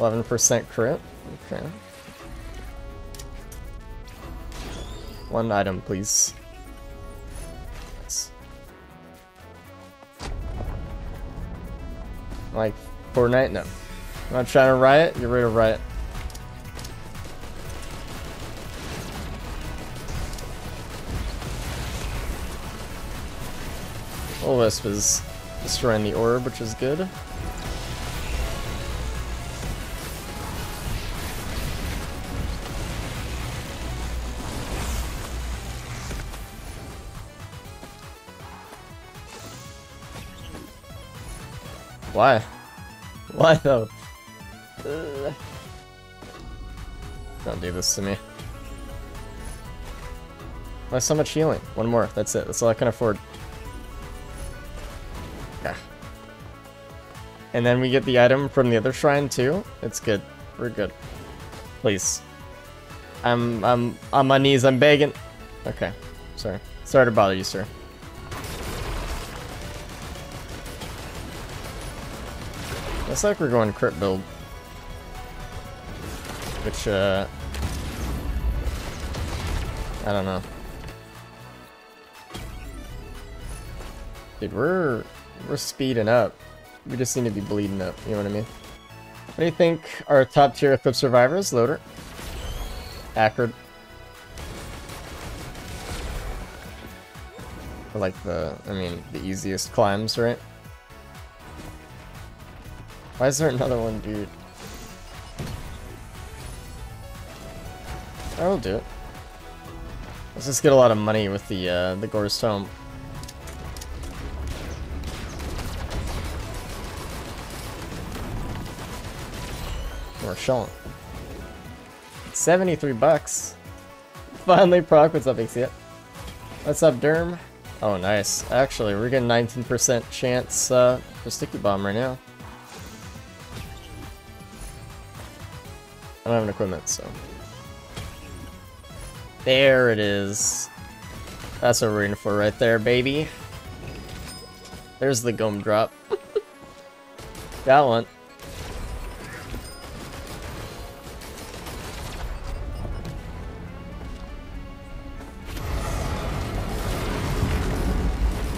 11% crit. Okay. One item, please. Nice. Like Fortnite? No. I'm not trying to riot. Get rid of riot. All this was destroying the orb, which is good. Why? Why though? Don't do this to me. Why so much healing? One more, that's it. That's all I can afford. Yeah. And then we get the item from the other shrine too. It's good. We're good. Please. I'm on my knees, I'm begging. Okay. Sorry. Sorry to bother you, sir. Looks like we're going crit build, which, I don't know. Dude, we're speeding up. We just need to be bleeding up, you know what I mean? What do you think our top tier Eclipse survivors? Loader, Acrid. I like the easiest climbs, right? Why is there another one, dude? I'll do it. Let's just get a lot of money with the Gore Stone. We're showing. 73 bucks. Finally proc. What's up, Ixia? What's up, Derm? Oh, nice. Actually, we're getting 19% chance for Sticky Bomb right now. I don't have an equipment, so... There it is. That's what we're in for right there, baby. There's the gum drop. That one.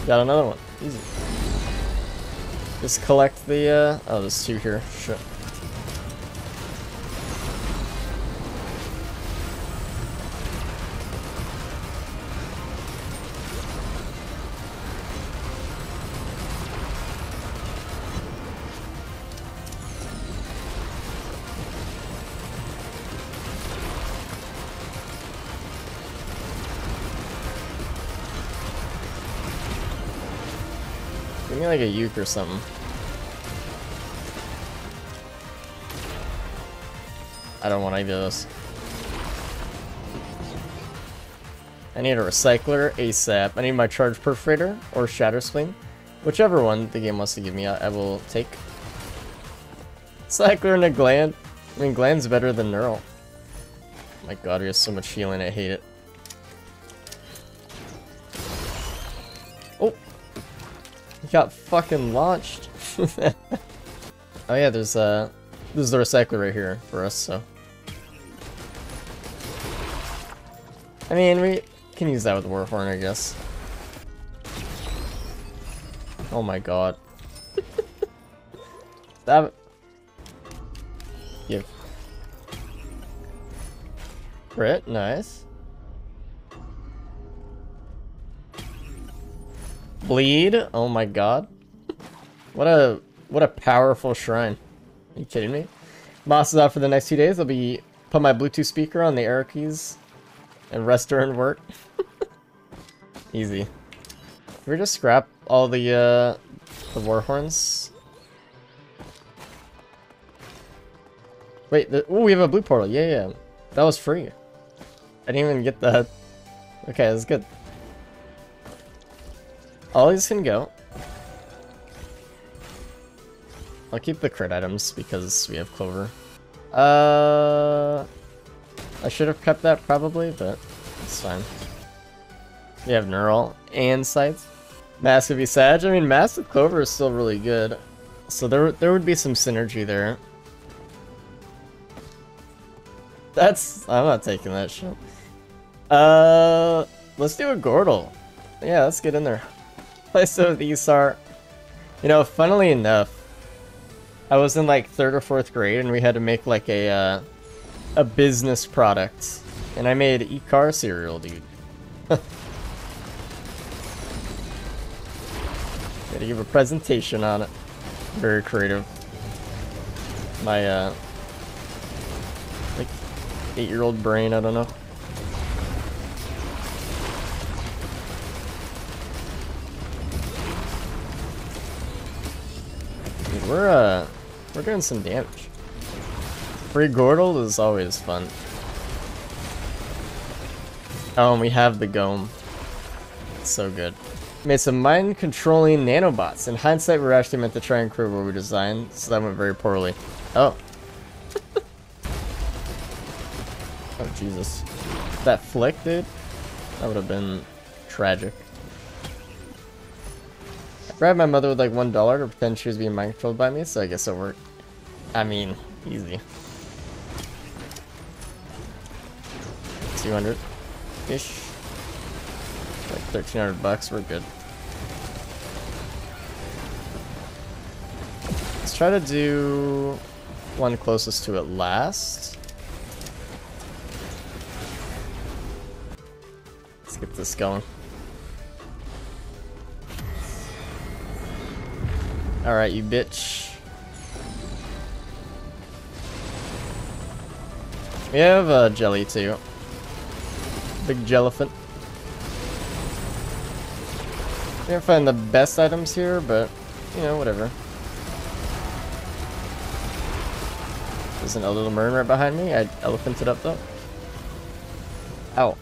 Got another one. Easy. Just collect the, Oh, there's two here. Shit. Give me like a uke or something. I don't want any of those. I need a recycler ASAP. I need my charge perforator or shatter spleen. Whichever one the game wants to give me, I will take. Cycler and a gland. I mean, gland's better than neural. Oh my god, we have so much healing, I hate it. Oh! Got fucking launched. Oh yeah, there's this is the recycler right here for us, so I mean we can use that with the Warhorn, I guess. Oh my god. Stab it. Give. Crit, nice. Bleed? Oh my god. What a powerful shrine. Are you kidding me? Moss is out for the next few days. I'll be put my Bluetooth speaker on the arrow keys and rest during work. Easy. Can we just scrap all the warhorns? Wait, oh, we have a blue portal. Yeah. That was free. I didn't even get that. Okay, that's good. All these can go. I'll keep the crit items because we have Clover. I should have kept that probably, but it's fine. We have Neural and Scythe. Mask would be Sag. I mean, Mask with Clover is still really good. So there would be some synergy there. That's... I'm not taking that shit. Let's do a Gortle. Yeah, let's get in there. So these are... You know, funnily enough, I was in like 3rd or 4th grade and we had to make like a business product. And I made e-car cereal, dude. Gotta give a presentation on it. Very creative. My, like, 8-year-old brain, I don't know. Dude, we're doing some damage. Free Gortle is always fun. Oh, and we have the Gome. It's so good. Made some mind-controlling nanobots. In hindsight, we were actually meant to try and create what we designed, so that went very poorly. Oh. Oh, Jesus. That flick, dude? That would have been tragic. I grabbed my mother with like $1 to pretend she was being mind-controlled by me, so I guess it worked. I mean, easy. 200-ish. Like 1,300 bucks, we're good. Let's try to do one closest to it last. Let's get this going. Alright, you bitch. We have a jelly too. Big jellyfin. I can't find the best items here, but, you know, whatever. There's an little mermaid right behind me. I elephanted up, though. Ow.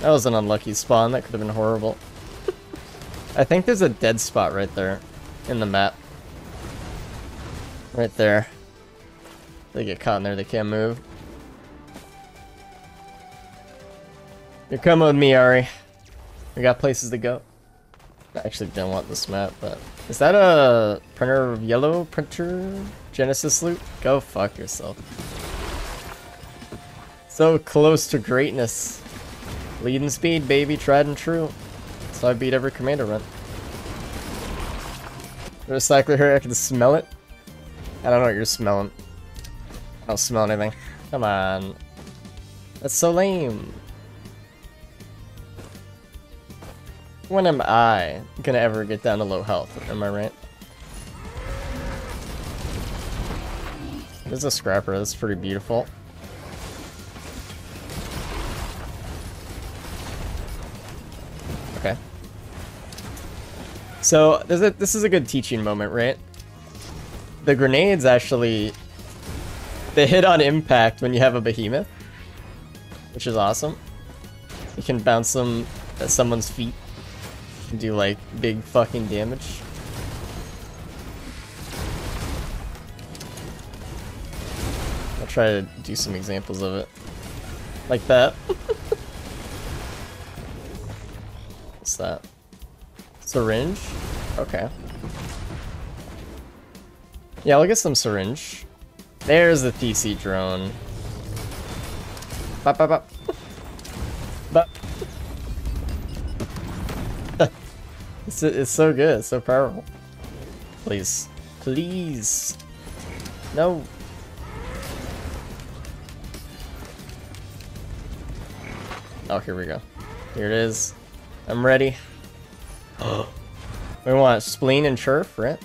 That was an unlucky spawn. That could have been horrible. I think there's a dead spot right there in the map. Right there. They get caught in there. They can't move. You're coming with me, Ari. We got places to go. I actually didn't want this map, but... Is that a printer of yellow printer? Genesis loot? Go fuck yourself. So close to greatness. Lead and speed, baby. Tried and true. So I beat every Commando run. There's a cycler here. I can smell it. I don't know what you're smelling. I don't smell anything. Come on. That's so lame. When am I gonna ever get down to low health? Am I right? There's a scrapper. That's pretty beautiful. Okay. So this is a good teaching moment, right? The grenades actually they hit on impact when you have a behemoth, which is awesome. You can bounce them at someone's feet. Do like big fucking damage. I'll try to do some examples of it. Like that. What's that? Syringe? Okay. Yeah, I'll get some syringe. There's the TC drone. Bop, bop, bop. Bop. It's so good, it's so powerful. Please. Please! No! Oh, here we go. Here it is. I'm ready. We want spleen and turf, right?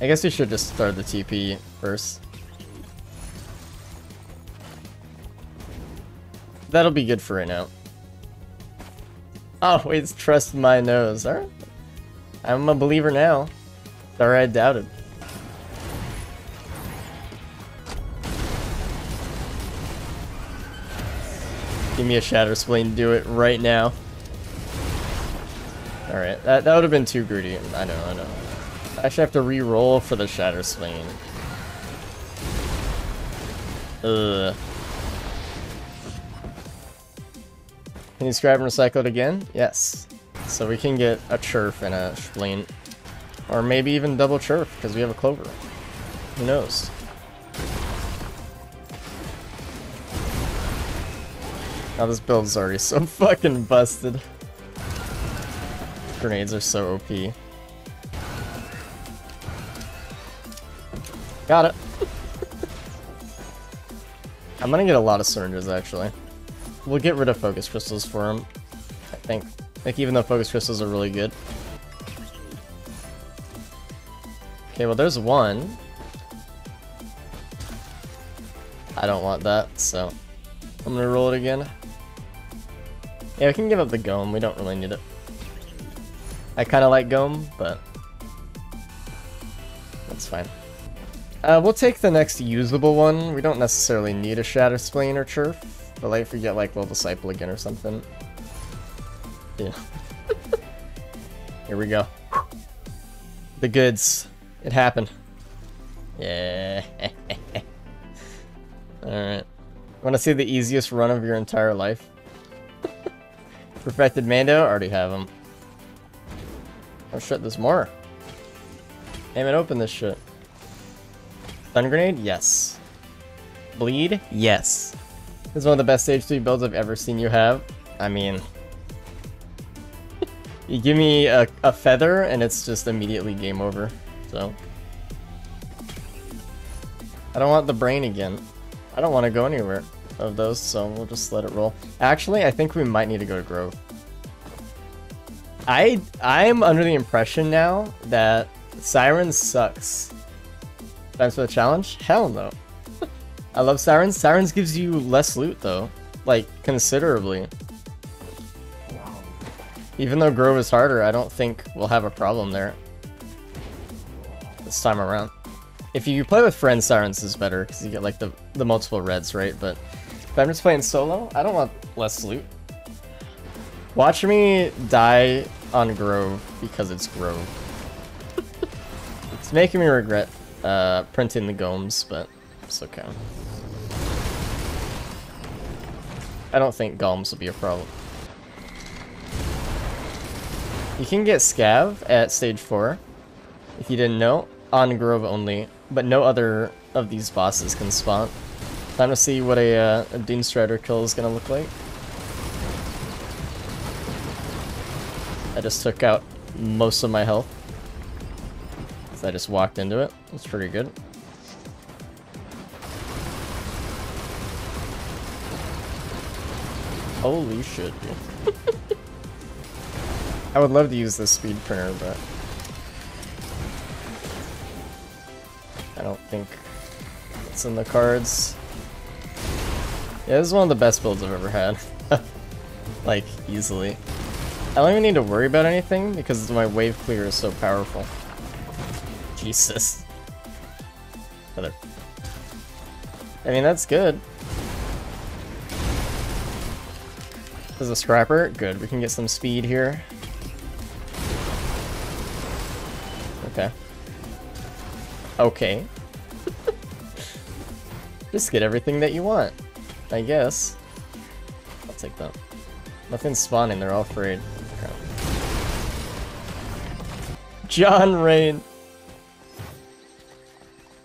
I guess we should just start the TP first. That'll be good for right now. Oh, wait, trust my nose. Alright. I'm a believer now. Sorry, I doubted. Give me a Shatter Spleen. Do it right now. Alright, that would have been too greedy. I know, I know. I should have to re-roll for the Shatter Spleen. Ugh. Can you scrap and recycle it again? Yes. So we can get a Churf and a Spleen. Or maybe even double turf, because we have a clover. Who knows? Now this build's already so fucking busted. Grenades are so OP. Got it. I'm gonna get a lot of syringes, actually. We'll get rid of focus crystals for him, I think. Like, even though focus crystals are really good. Okay, well, there's one. I don't want that, so I'm gonna roll it again. Yeah, we can give up the Gome. We don't really need it. I kind of like Gome, but that's fine. We'll take the next usable one. We don't necessarily need a Shatter Spleen or Chirf, but like if we get like Little Disciple again or something. Yeah. Here we go. The goods. It happened. Yeah. Alright. Want to see the easiest run of your entire life? Perfected Mando? Already have him. Oh shit, there's more. Damn it, open this shit. Stun Grenade? Yes. Bleed? Yes. This is one of the best stage 3 builds I've ever seen you have. I mean... you give me a feather and it's just immediately game over, so... I don't want the brain again. I don't want to go anywhere of those, so we'll just let it roll. Actually, I think we might need to go to Grove. I'm under the impression now that Siren sucks. Times for the challenge? Hell no. I love Sirens. Sirens gives you less loot though, like considerably. Even though Grove is harder, I don't think we'll have a problem there this time around. If you play with friends, Sirens is better because you get like the multiple reds, right? But if I'm just playing solo, I don't want less loot. Watch me die on Grove because it's Grove. It's making me regret printing the Gomes, but it's okay. I don't think Gomes will be a problem. You can get Scav at stage 4, if you didn't know, on Grove only, but no other of these bosses can spawn. Time to see what a Doomstrider kill is gonna look like. I just took out most of my health. I just walked into it. That's pretty good. Holy shit. I would love to use this speed printer, but... I don't think it's in the cards. Yeah, this is one of the best builds I've ever had. Like, easily. I don't even need to worry about anything because my wave clear is so powerful. Jesus. Feather. I mean, that's good. There's a scrapper. Good. We can get some speed here. Okay. Okay. Just get everything that you want, I guess. I'll take that. Nothing's spawning. They're all afraid. Okay. John Rain.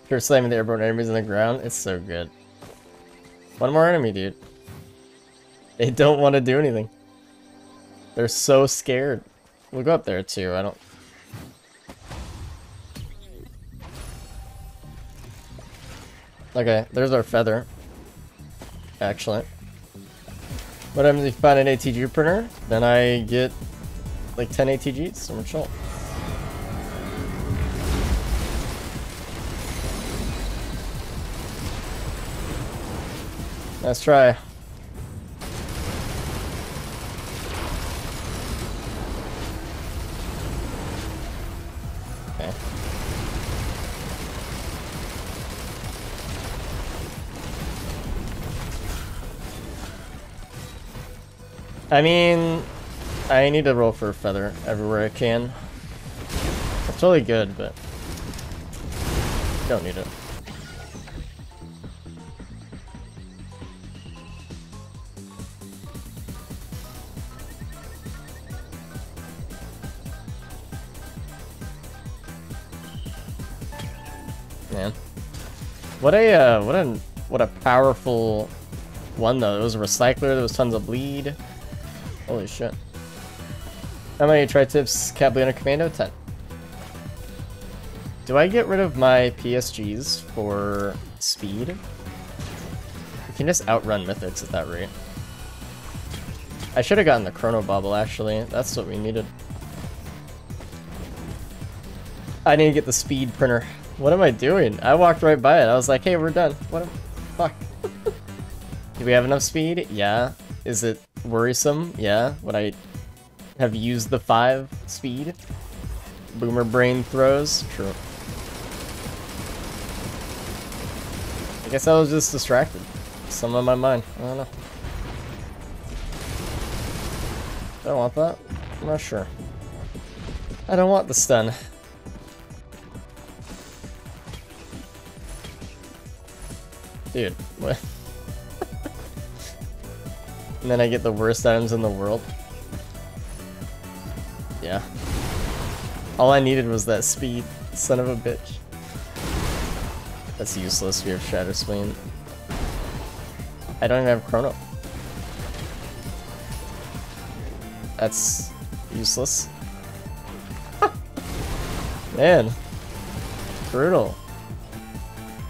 You're slamming the airborne enemies on the ground. It's so good. One more enemy, dude. They don't want to do anything. They're so scared. We'll go up there too. I don't. Okay, there's our feather. Actually, what happens if you find an ATG printer? Then I get like 10 ATGs. So we're chill. Let's try. Okay. I mean, I need to roll for a feather everywhere I can. It's really good, but don't need it. man. What a powerful one though. There was a recycler. There was tons of bleed. Holy shit. How many tri-tips Cat Bleed on Commando? 10. Do I get rid of my PSGs for speed? You can just outrun mythics at that rate. I should have gotten the Chrono Bobble, actually. That's what we needed. I need to get the speed printer. What am I doing? I walked right by it. I was like, hey, we're done. What the fuck? Do we have enough speed? Yeah. Is it worrisome? Yeah. Would I have used the 5 speed? Boomer brain throws? True. I guess I was just distracted. Some on my mind. I don't know. Do I want that? I'm not sure. I don't want the stun. Dude, what? And then I get the worst items in the world. Yeah. All I needed was that speed, son of a bitch. That's useless, we have Shatter Spleen. I don't even have Chrono. That's useless. Man. Brutal.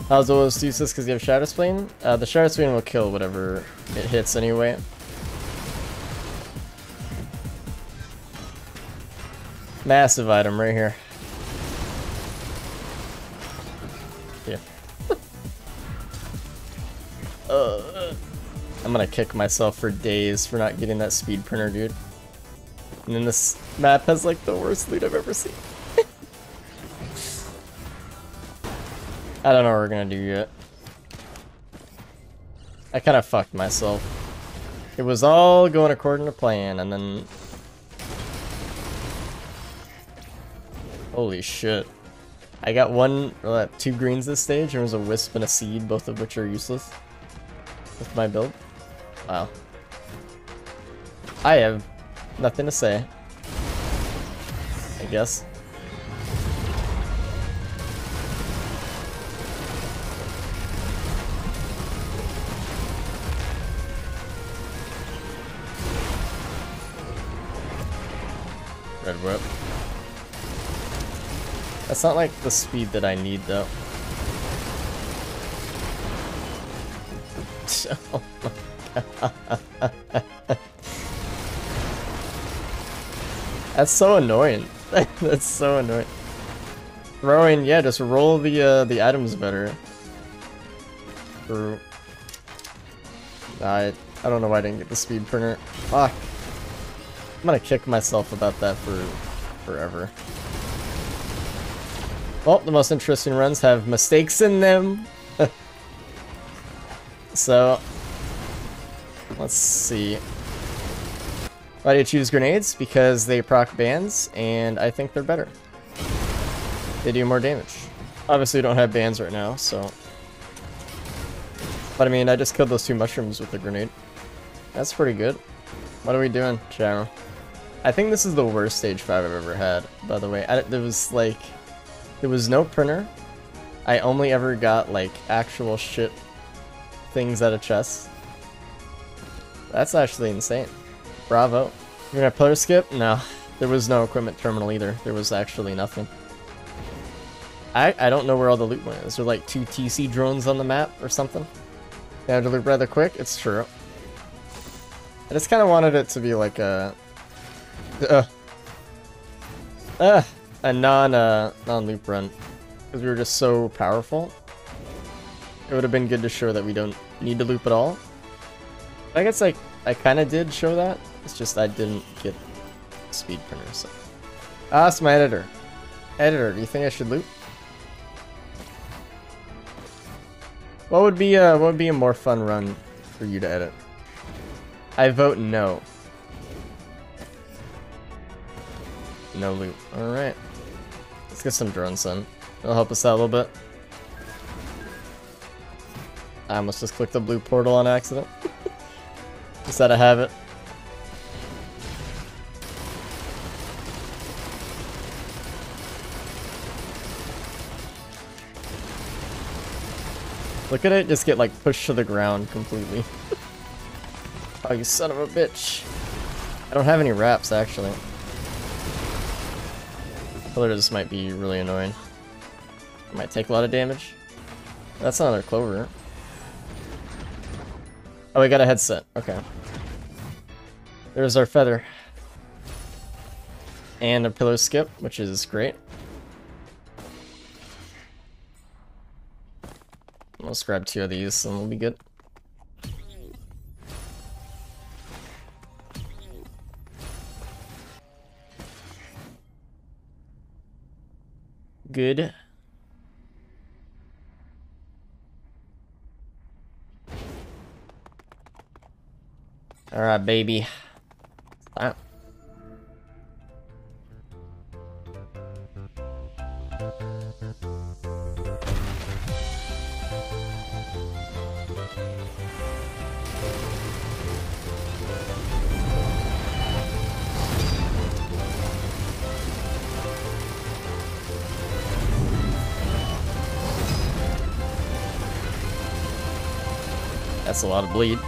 How's those useless because you have Shatter Spleen? The Shatter Spleen will kill whatever it hits anyway. Massive item right here. Yeah. I'm gonna kick myself for days for not getting that speed printer, dude. And then this map has like the worst loot I've ever seen. I don't know what we're gonna do yet. I kind of fucked myself. It was all going according to plan, and then... Holy shit. I got 2 greens this stage. There was a Wisp and a Seed, both of which are useless with my build. Wow. I have nothing to say, I guess. Red Whip. That's not like the speed that I need though. Oh my god. That's so annoying. That's so annoying. Throwing, yeah, just roll the items better. Nah, I don't know why I didn't get the speed printer. Fuck. I'm gonna kick myself about that for forever. Well, the most interesting runs have mistakes in them. So, let's see. Why do you choose grenades? Because they proc bans, and I think they're better. They do more damage. Obviously, we don't have bans right now, so... But I mean, I just killed those 2 mushrooms with the grenade. That's pretty good. What are we doing, Charo? I think this is the worst stage 5 I've ever had, by the way. There was like... There was no printer. I only ever got like actual shit things out of chests. That's actually insane. Bravo. You're gonna pillar skip? No. There was no equipment terminal either. There was actually nothing. I don't know where all the loot went. Is there like 2 TC drones on the map or something? They had to loot rather quick? It's true. I just kind of wanted it to be like a... a non-loop run, because we were just so powerful. It would have been good to show that we don't need to loop at all. I guess I kind of did show that. It's just I didn't get speed printers. So. Ask my editor. Editor, do you think I should loop? What would be a more fun run for you to edit? I vote no. No loop. All right. Let's get some drones in. It'll help us out a little bit. I almost just clicked the blue portal on accident. Just had to have it. Look at it just get like pushed to the ground completely. Oh, you son of a bitch. I don't have any wraps actually. This might be really annoying. It might take a lot of damage. That's another clover. Oh, we got a headset. Okay. There's our feather. And a pillow skip, which is great. Let's grab two of these and we'll be good. Good. Alright, baby. Stop. That's a lot of bleed.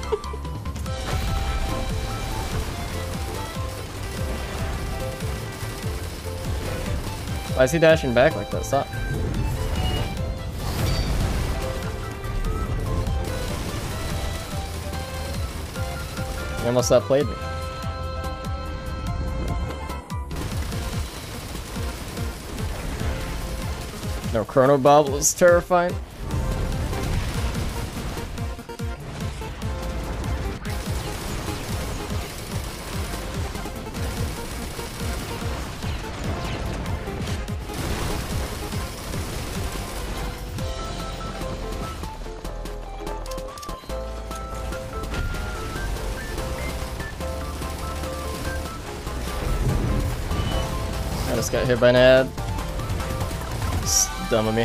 Why is he dashing back like that? Stop. He almost outplayed me. No, Chrono Bobble is terrifying. Got hit by an ad. It's dumb of me.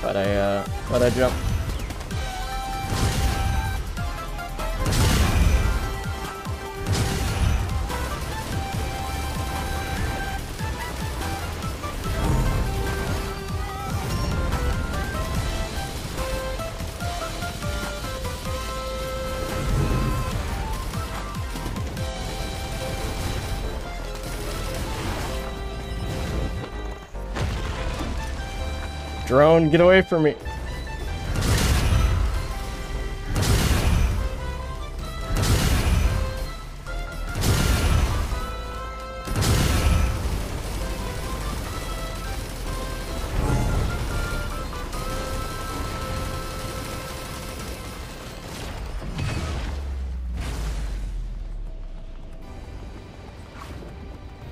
But why'd I jump? Drone, get away from me.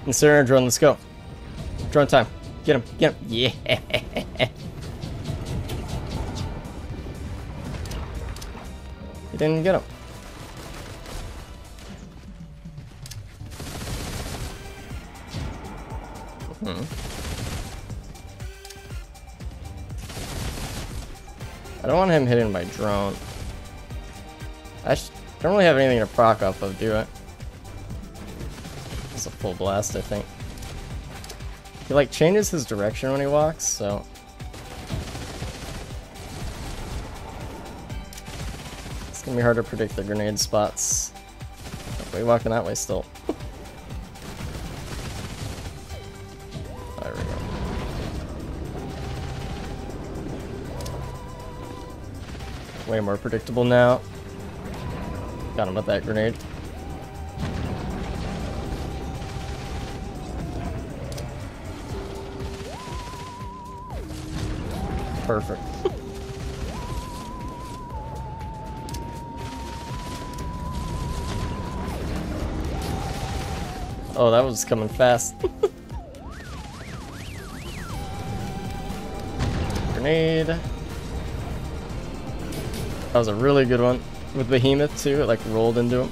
Incinerator drone, let's go. Drone time. Get him, get him. Yeah. You didn't get him. I don't want him hitting my drone. I don't really have anything to proc off of, do I? It's a full blast, I think. He like changes his direction when he walks, so. It's gonna be hard to predict the grenade spots. Oh, we're walking that way still. There we go. Way more predictable now. Got him with that grenade. Perfect. Oh, that was coming fast. Grenade. That was a really good one. With Behemoth, too. It, like, rolled into him.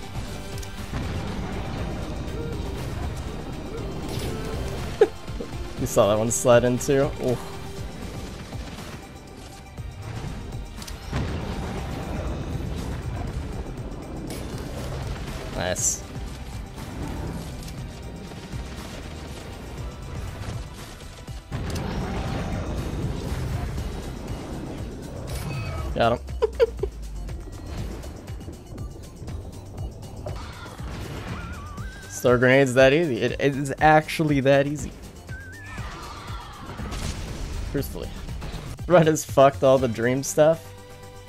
You saw that one slide into. Ooh. Nice. Got him. Throw grenades that easy. It is actually that easy. Truthfully. Red has fucked all the dream stuff.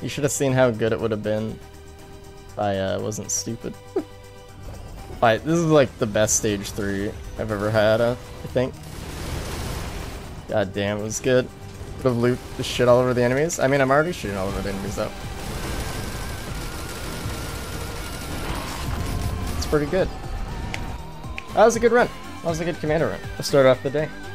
You should have seen how good it would have been if I wasn't stupid. Alright, this is like the best stage 3 I've ever had, I think. God damn, it was good. Could have looped the shit all over the enemies. I mean, I'm already shooting all over the enemies though. It's pretty good. That was a good run. That was a good commando run. Let's start off the day.